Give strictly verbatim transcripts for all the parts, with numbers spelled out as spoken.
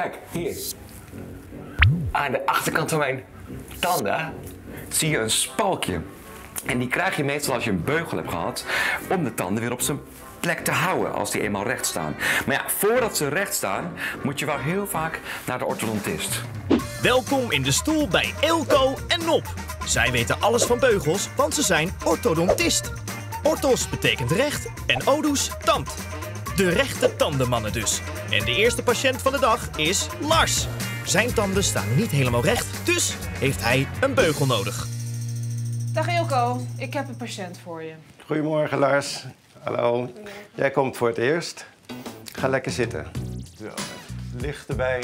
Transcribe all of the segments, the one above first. Kijk, hier. Aan de achterkant van mijn tanden zie je een spalkje. En die krijg je meestal als je een beugel hebt gehad om de tanden weer op zijn plek te houden als die eenmaal recht staan. Maar ja, voordat ze recht staan moet je wel heel vaak naar de orthodontist. Welkom in de stoel bij Elco en Nop. Zij weten alles van beugels, want ze zijn orthodontist. Orthos betekent recht en odous tand. De rechte tandenmannen dus. En de eerste patiënt van de dag is Lars. Zijn tanden staan niet helemaal recht, dus heeft hij een beugel nodig. Dag Ilko, ik heb een patiënt voor je. Goedemorgen Lars. Hallo. Jij komt voor het eerst. Ga lekker zitten. Zo, licht erbij.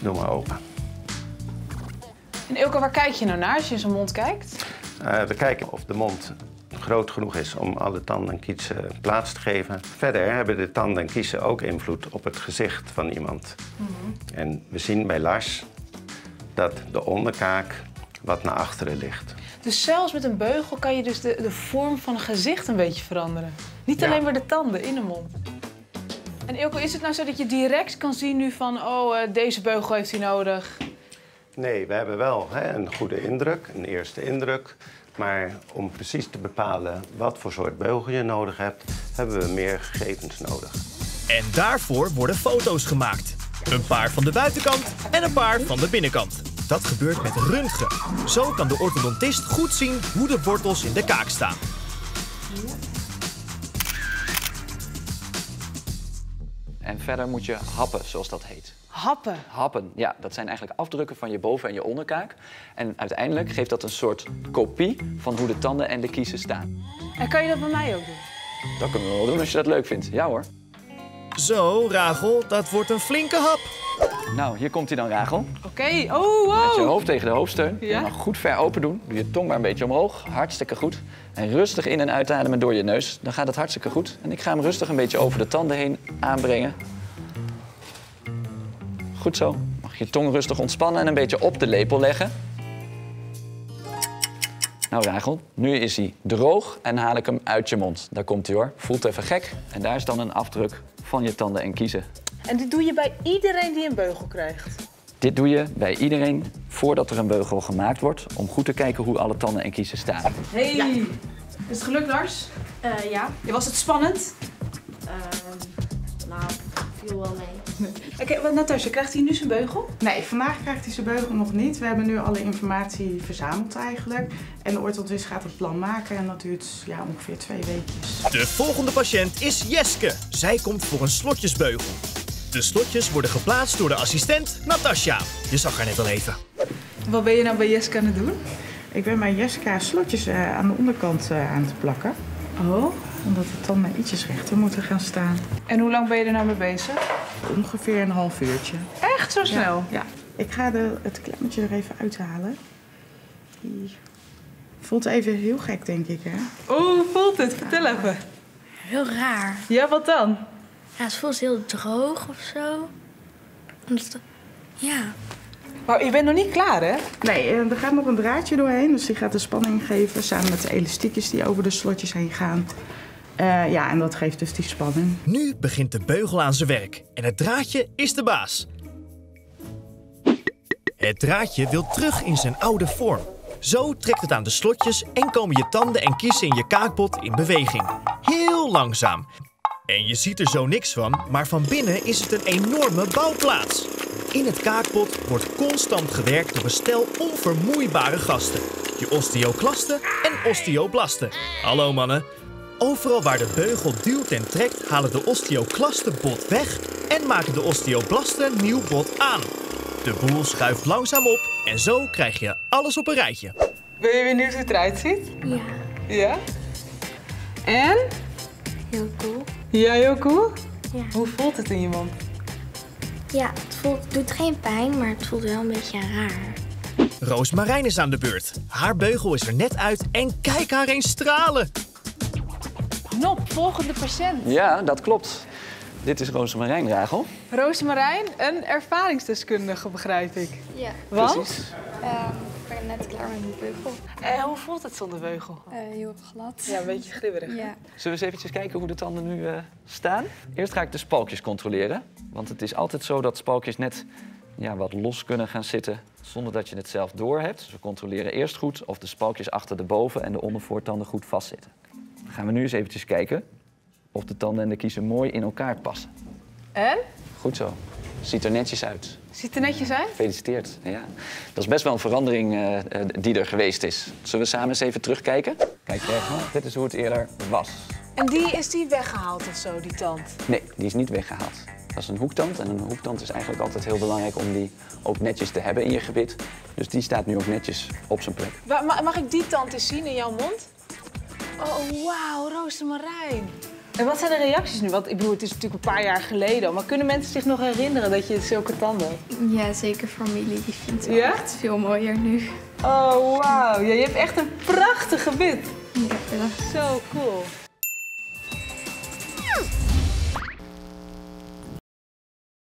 Doe maar open. En Ilko, waar kijk je nou naar als je in zijn mond kijkt? Uh, we kijken of de mond groot genoeg is om alle tanden en kiezen plaats te geven. Verder hebben de tanden en kiezen ook invloed op het gezicht van iemand. Mm-hmm. En we zien bij Lars dat de onderkaak wat naar achteren ligt. Dus zelfs met een beugel kan je dus de, de vorm van een gezicht een beetje veranderen. Niet ja. alleen maar de tanden in de mond. En Ilko, is het nou zo dat je direct kan zien nu van, oh, deze beugel heeft hij nodig? Nee, we hebben wel hè, een goede indruk, een eerste indruk. Maar om precies te bepalen wat voor soort beugel je nodig hebt, hebben we meer gegevens nodig. En daarvoor worden foto's gemaakt. Een paar van de buitenkant en een paar van de binnenkant. Dat gebeurt met röntgen. Zo kan de orthodontist goed zien hoe de wortels in de kaak staan. En verder moet je happen, zoals dat heet. Happen? Happen, ja. Dat zijn eigenlijk afdrukken van je boven- en je onderkaak. En uiteindelijk geeft dat een soort kopie van hoe de tanden en de kiezen staan. En kan je dat bij mij ook doen? Dat kunnen we wel doen als je dat leuk vindt. Ja hoor. Zo, Reigel, dat wordt een flinke hap. Nou, hier komt hij dan, Reigel. Oké, okay. oh wow. Met je hoofd tegen de hoofdsteun. Ja? Dan goed ver open doen. Doe je tong maar een beetje omhoog. Hartstikke goed. En rustig in- en uitademen door je neus. Dan gaat het hartstikke goed. En ik ga hem rustig een beetje over de tanden heen aanbrengen. Goed zo. Mag je tong rustig ontspannen en een beetje op de lepel leggen. Nou Reigel, nu is hij droog en haal ik hem uit je mond. Daar komt hij hoor. Voelt even gek. En daar is dan een afdruk van je tanden en kiezen. En dit doe je bij iedereen die een beugel krijgt? Dit doe je bij iedereen voordat er een beugel gemaakt wordt, om goed te kijken hoe alle tanden en kiezen staan. Hey! Ja. Is het gelukt, Lars? Uh, ja. Was het spannend? Uh, nou, viel wel mee. Nee. Oké, Natasja, krijgt hij nu zijn beugel? Nee, vandaag krijgt hij zijn beugel nog niet. We hebben nu alle informatie verzameld eigenlijk. En de orthodontist gaat het plan maken en dat duurt ja, ongeveer twee weekjes. De volgende patiënt is Jeske. Zij komt voor een slotjesbeugel. De slotjes worden geplaatst door de assistent Natasja. Je zag haar net al even. Wat ben je nou bij Jeske aan het doen? Ik ben bij Jeske slotjes uh, aan de onderkant uh, aan te plakken. Oh? Omdat de tanden ietsjes rechter moeten gaan staan. En hoe lang ben je er nou mee bezig? Ongeveer een half uurtje. Echt? Zo snel? Ja. ja. Ik ga de, het klemmetje er even uithalen. Die voelt even heel gek, denk ik, hè? Oeh, hoe voelt het? Vertel ah, even. Heel raar. Ja, wat dan? Ja, het voelt heel droog of zo. Ja. Maar je bent nog niet klaar, hè? Nee, er gaat nog een draadje doorheen. Dus die gaat de spanning geven samen met de elastiekjes die over de slotjes heen gaan. Uh, ja, en dat geeft dus die spanning. Nu begint de beugel aan zijn werk. En het draadje is de baas. Het draadje wil terug in zijn oude vorm. Zo trekt het aan de slotjes en komen je tanden en kiezen in je kaakbod in beweging. Heel langzaam. En je ziet er zo niks van, maar van binnen is het een enorme bouwplaats. In het kaakpot wordt constant gewerkt door een stel onvermoeibare gasten. Je osteoclasten en osteoblasten. Hallo mannen. Overal waar de beugel duwt en trekt, halen de osteoclasten bot weg en maken de osteoblasten nieuw bot aan. De boel schuift langzaam op en zo krijg je alles op een rijtje. Ben je benieuwd hoe het eruit ziet? Ja. Ja? En? Heel cool. Ja, heel cool? Ja. Hoe voelt het in je mond? Ja, het voelt, doet geen pijn, maar het voelt wel een beetje raar. Roosmarijn is aan de beurt. Haar beugel is er net uit en kijk haar eens stralen. Nop, volgende patiënt. Ja, dat klopt. Dit is Roosmarijn Reigel. Roosmarijn, een ervaringsdeskundige, begrijp ik. Ja. Want? Precies. Um, ik ben net klaar met mijn beugel. En hoe voelt het zonder beugel? Uh, heel glad. Ja, een beetje glibberig. Ja. Zullen we eens eventjes kijken hoe de tanden nu uh, staan? Eerst ga ik de spalkjes controleren. Want het is altijd zo dat spalkjes net ja, wat los kunnen gaan zitten zonder dat je het zelf doorhebt. Dus we controleren eerst goed of de spalkjes achter de boven- en de ondervoortanden goed vastzitten. Dan gaan we nu eens eventjes kijken of de tanden en de kiezen mooi in elkaar passen. En? Goed zo. Ziet er netjes uit. Ziet er netjes uit? Gefeliciteerd. Ja. Dat is best wel een verandering uh, die er geweest is. Zullen we samen eens even terugkijken? Kijk, oh. Dit is hoe het eerder was. En die is die weggehaald of zo, die tand? Nee, die is niet weggehaald. Dat is een hoektand. En een hoektand is eigenlijk altijd heel belangrijk om die ook netjes te hebben in je gebit. Dus die staat nu ook netjes op zijn plek. Wa- mag ik die tand eens zien in jouw mond? Oh, wauw, Roosmarijn. En wat zijn de reacties nu? Want ik bedoel, het is natuurlijk een paar jaar geleden. Maar kunnen mensen zich nog herinneren dat je zulke tanden hebt? Ja, zeker familie. Die vindt het ja? echt veel mooier nu. Oh, wauw. Ja, je hebt echt een prachtig gebit. Ja, ja. Zo cool.